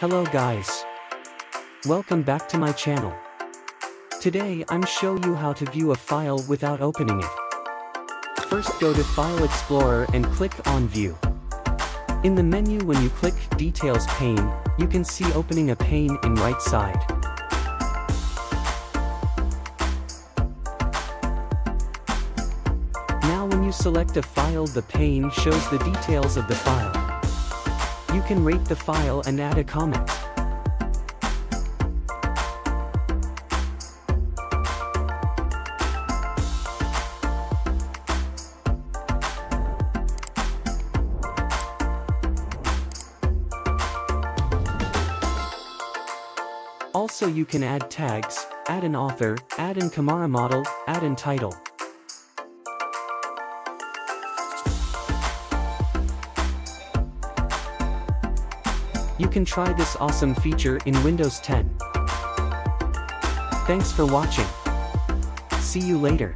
Hello guys. Welcome back to my channel. Today I'm showing you how to view a file without opening it. First go to File Explorer and click on View. In the menu when you click Details pane, you can see opening a pane in right side. Now when you select a file, the pane shows the details of the file. You can rate the file and add a comment. Also you can add tags, add an author, add an Camara model, add an title. You can try this awesome feature in Windows 10. Thanks for watching. See you later.